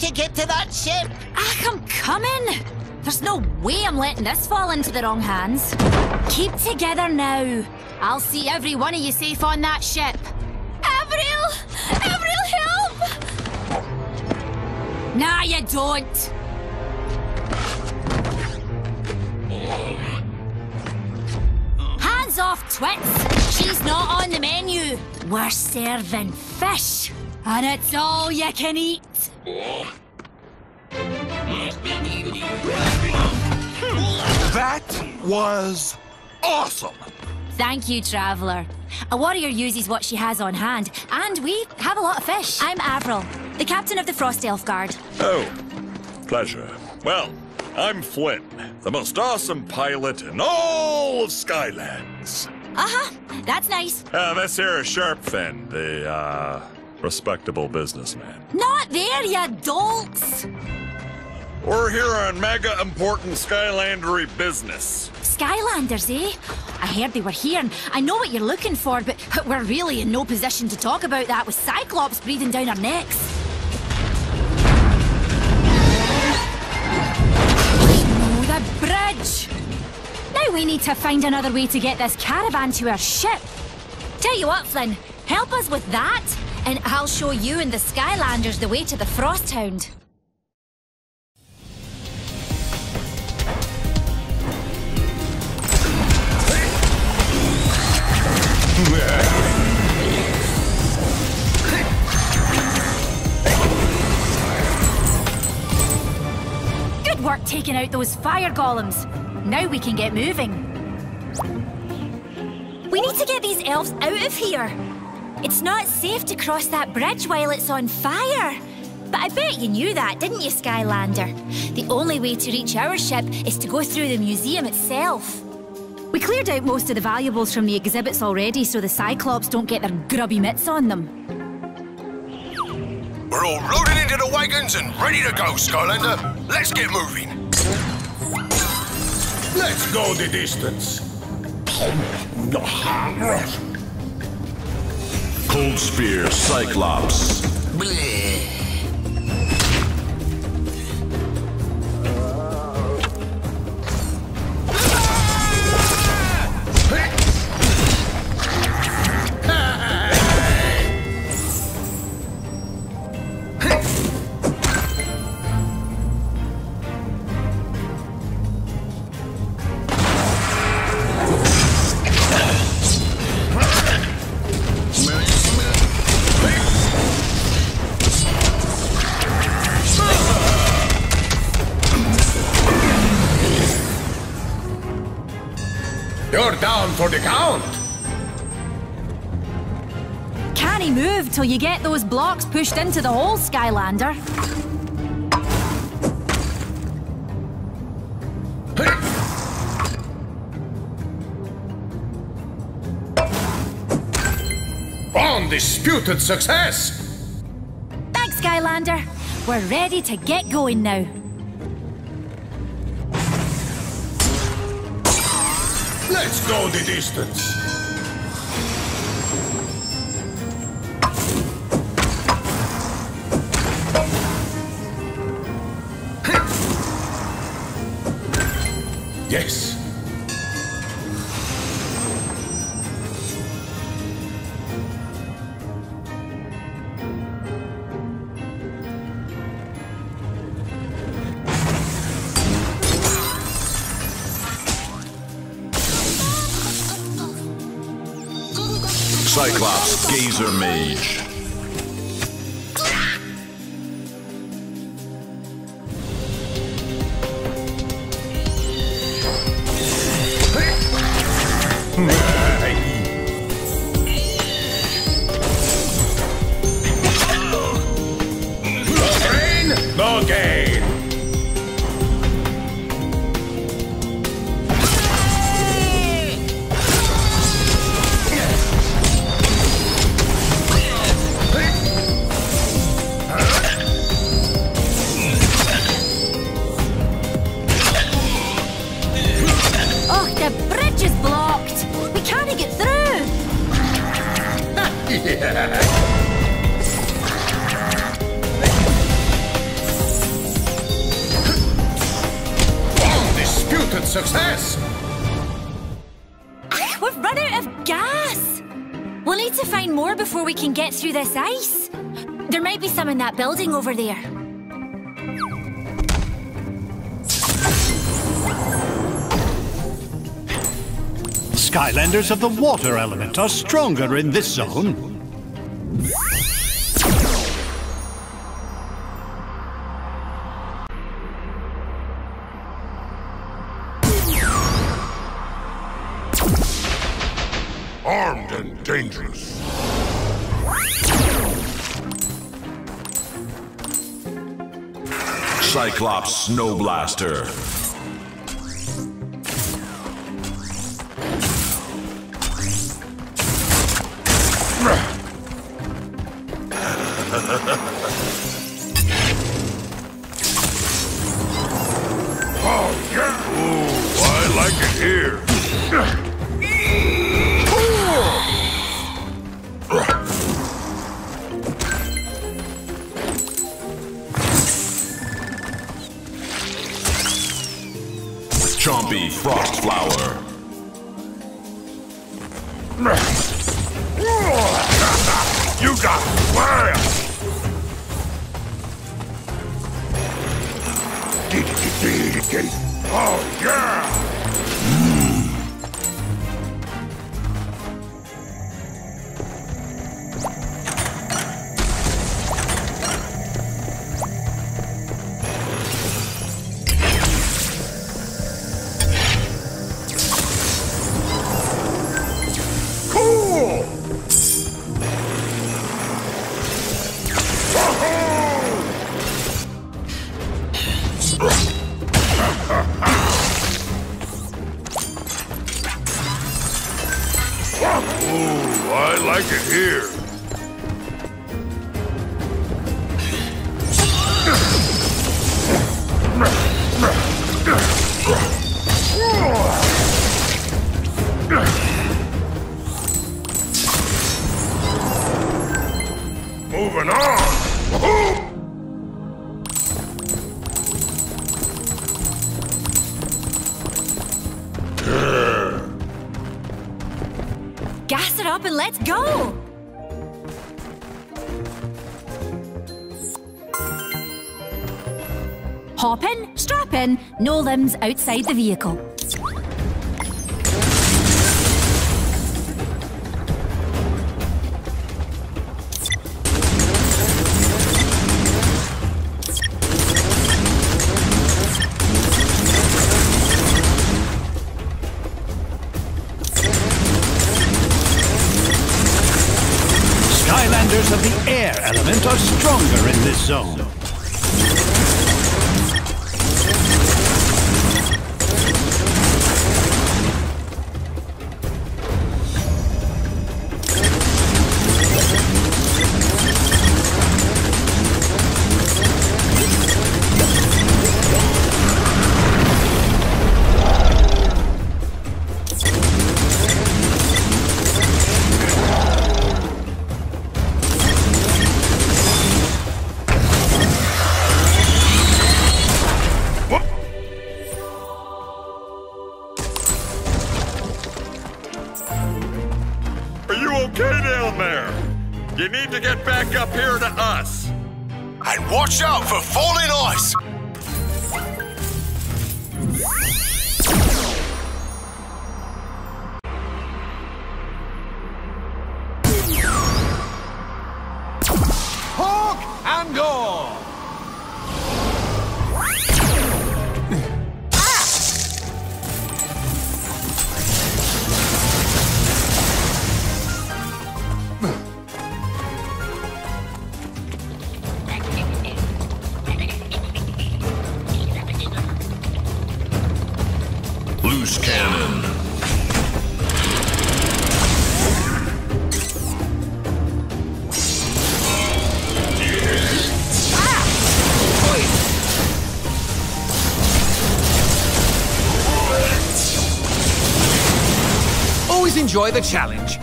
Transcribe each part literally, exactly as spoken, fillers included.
have to get to that ship! Ach, I'm coming! There's no way I'm letting this fall into the wrong hands. Keep together now. I'll see every one of you safe on that ship. Avril! Avril, help! Nah, you don't! Hands off, Twits! She's not on the menu! We're serving fish! And it's all you can eat! That was awesome! Thank you, Traveller. A warrior uses what she has on hand, and we have a lot of fish. I'm Avril, the captain of the Frost Elf Guard. Oh, pleasure. Well, I'm Flynn, the most awesome pilot in all of Skylands. Uh-huh, that's nice. Uh, this here is Sharpfin, the, uh... respectable businessman. Not there, you dolts! We're here on mega important Skylandery business. Skylanders, eh? I heard they were here, and I know what you're looking for, but we're really in no position to talk about that with Cyclops breathing down our necks. Oh, the bridge! Now we need to find another way to get this caravan to our ship. Tell you what, Flynn, help us with that. And I'll show you and the Skylanders the way to the Frosthound. Good work taking out those fire golems. Now we can get moving. We need to get these elves out of here. It's not safe to cross that bridge while it's on fire. But I bet you knew that, didn't you, Skylander? The only way to reach our ship is to go through the museum itself. We cleared out most of the valuables from the exhibits already, so the Cyclops don't get their grubby mitts on them. We're all loaded into the wagons and ready to go, Skylander. Let's get moving. Let's go the distance. Cold Spear Cyclops. Bleh. For the count! Can't move till you get those blocks pushed into the hole, Skylander. Undisputed success! Thanks, Skylander. We're ready to get going now. Let's go the distance! Yes! Cyclops Gazer Mage. success! We've run out of gas! We'll need to find more before we can get through this ice. There might be some in that building over there. Skylanders of the water element are stronger in this zone. Armed and dangerous. Cyclops Snowblaster. Oh, yeah! Ooh, I like it here! Chompy Frost Flower. You got wham! Oh, yeah! Moving on! Woohoo! Gas it up and let's go! Hop in, strap in, no limbs outside the vehicle. Skylanders of the air element are stronger in this zone. You need to get back up here to us. And watch out for falling ice! Hook and gore! Loose cannon. Always enjoy the challenge.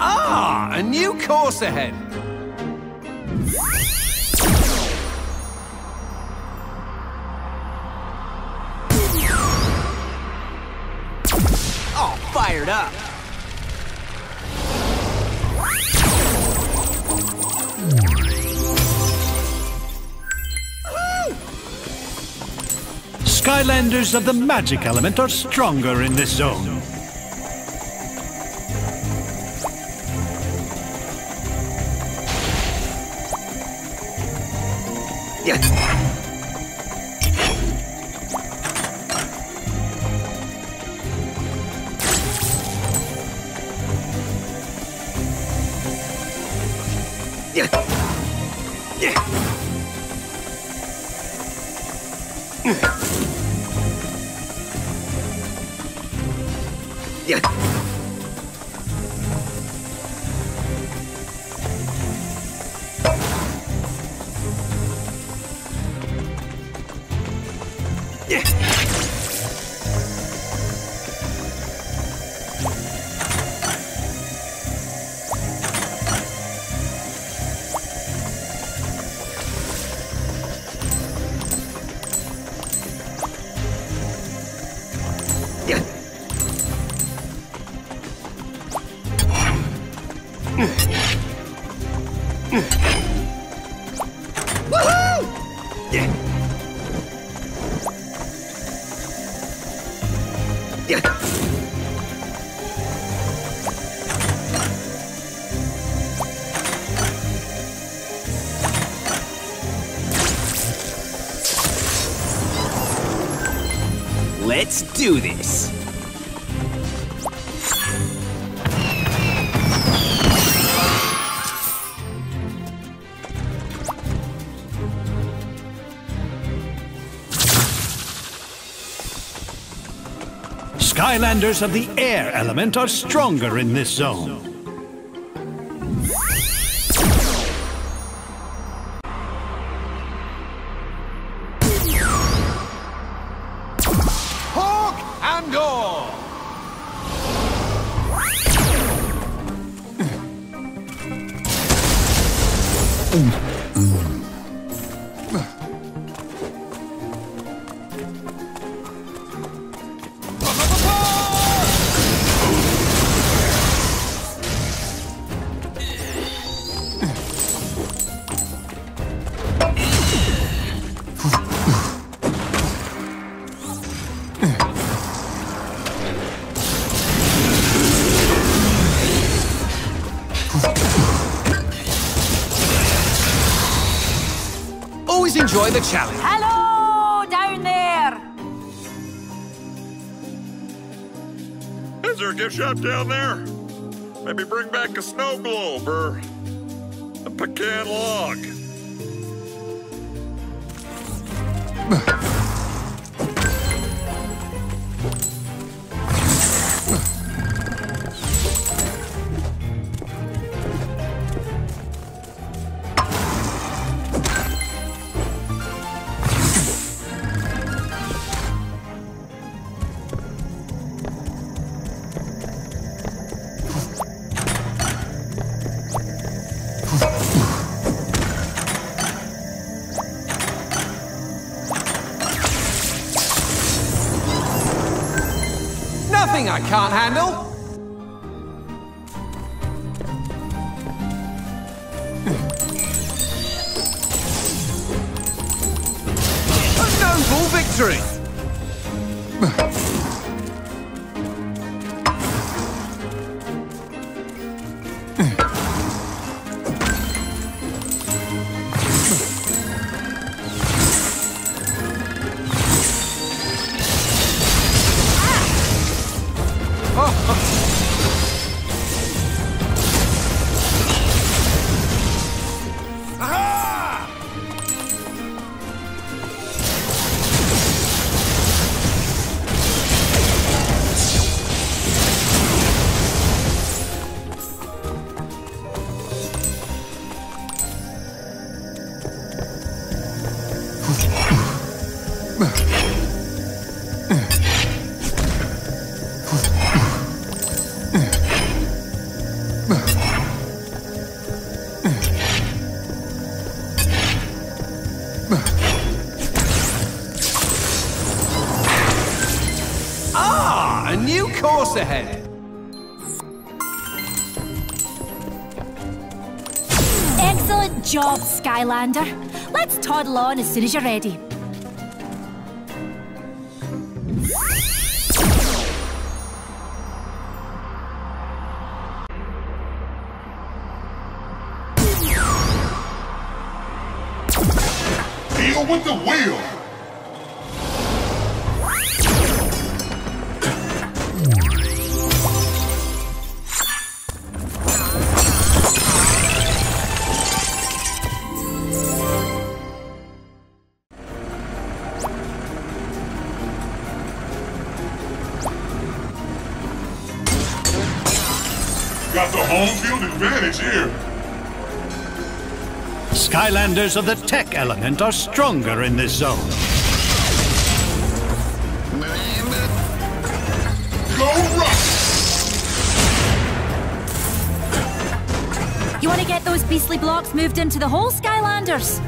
Ah, a new course ahead. up. Skylanders of the magic element are stronger in this zone. Let's do this. Skylanders of the air element are stronger in this zone. Enjoy the challenge. Hello, down there. Is there a gift shop down there? Maybe bring back a snow globe or a pecan log. I can't handle. A noble victory. Ah, a new course ahead. Good job, Skylander. Let's toddle on as soon as you're ready. Deal with the wheel! Got the home field advantage here. Skylanders of the tech element are stronger in this zone. Go rock! You want to get those beastly blocks moved into the hole, Skylanders?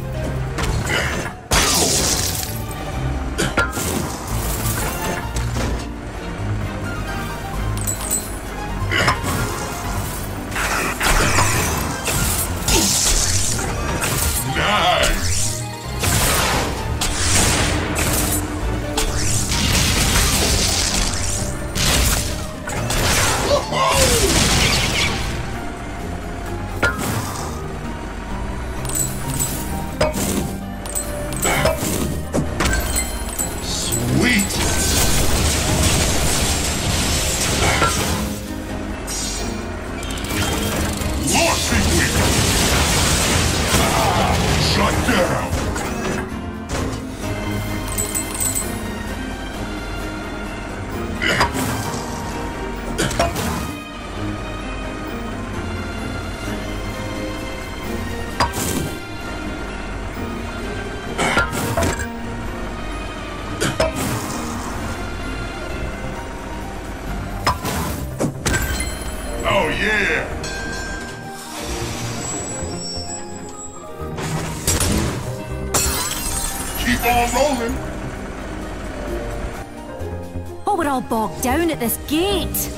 Oh, we're all bogged down at this gate.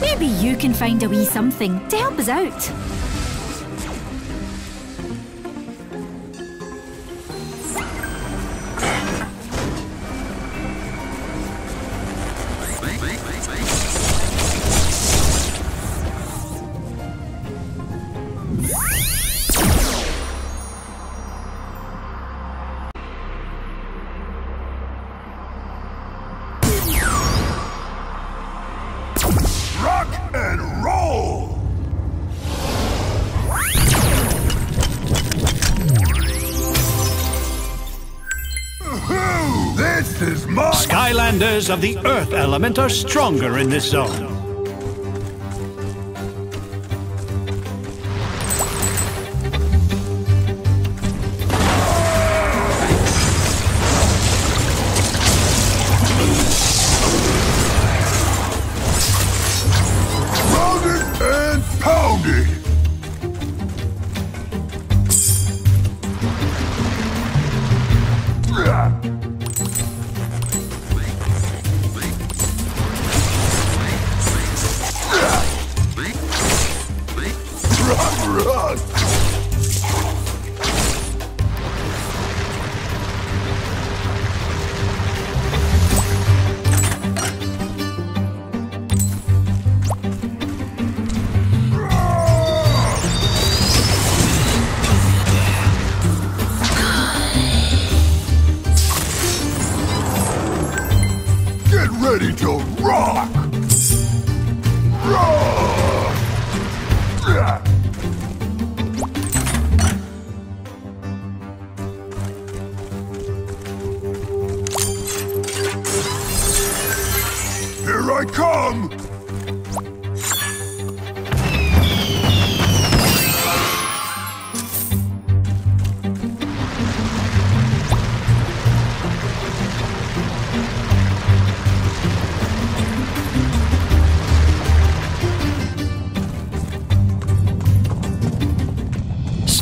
Maybe you can find a wee something to help us out. Skylanders of the Earth element are stronger in this zone. Ready to rock! Roar! Yeah. Here I come!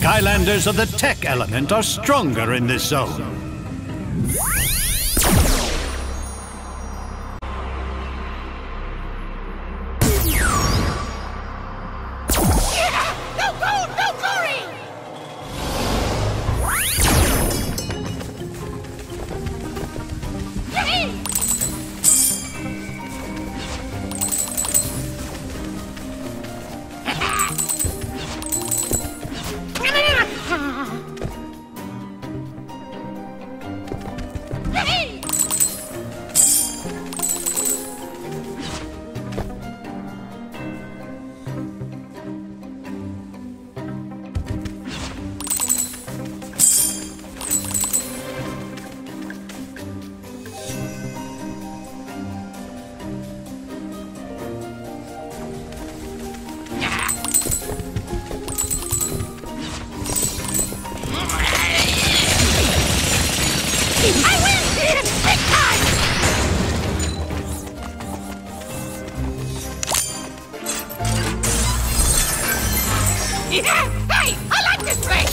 Skylanders of the tech element are stronger in this zone. Yeah! No gold, no glory! way! I like this way!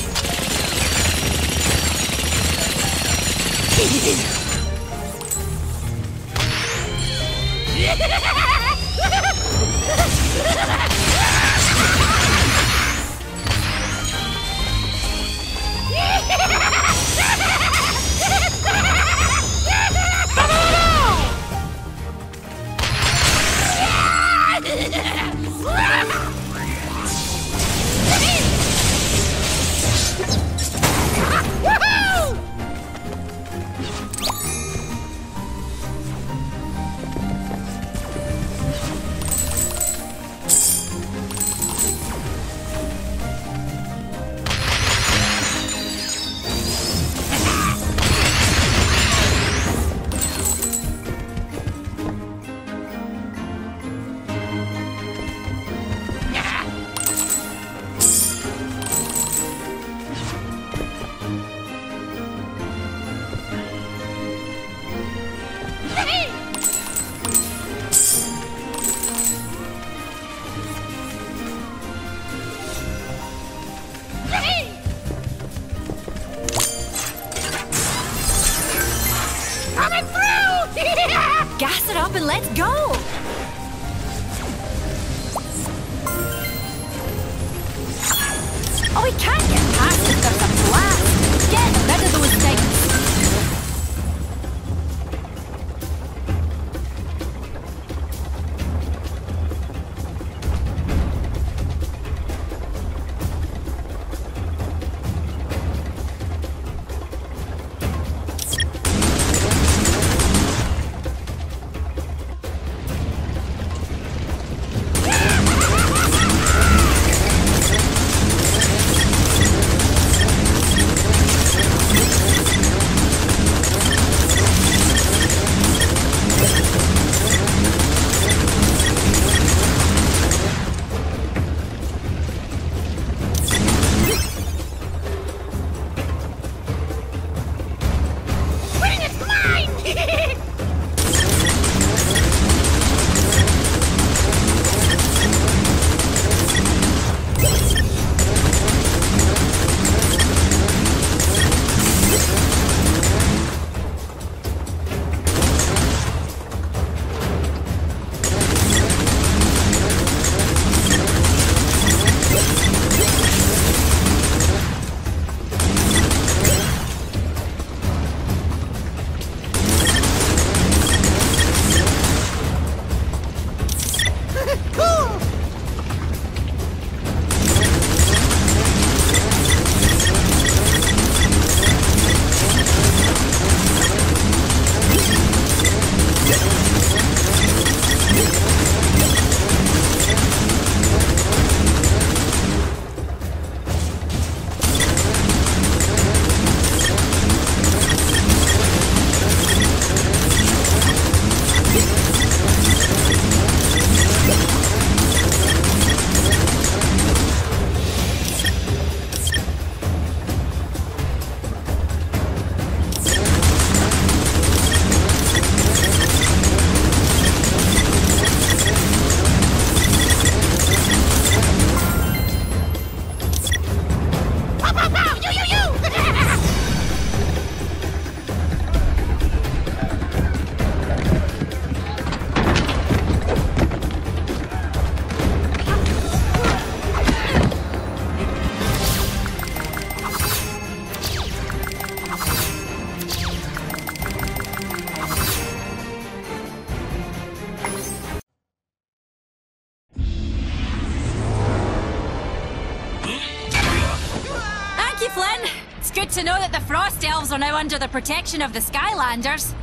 To know that the Frost Elves are now under the protection of the Skylanders.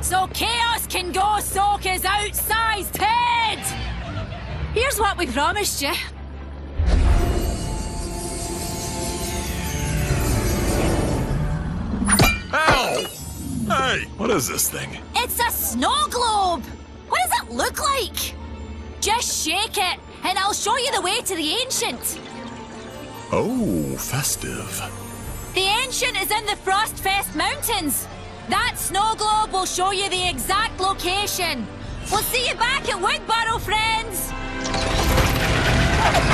So chaos can go soak his outsized head! Here's what we promised you. Ow! Hey, what is this thing? It's a snow globe! What does it look like? Just shake it, and I'll show you the way to the Ancient. Oh, festive. The Ancient is in the Frostfest Mountains. That snow globe will show you the exact location. We'll see you back at Wigboro, friends!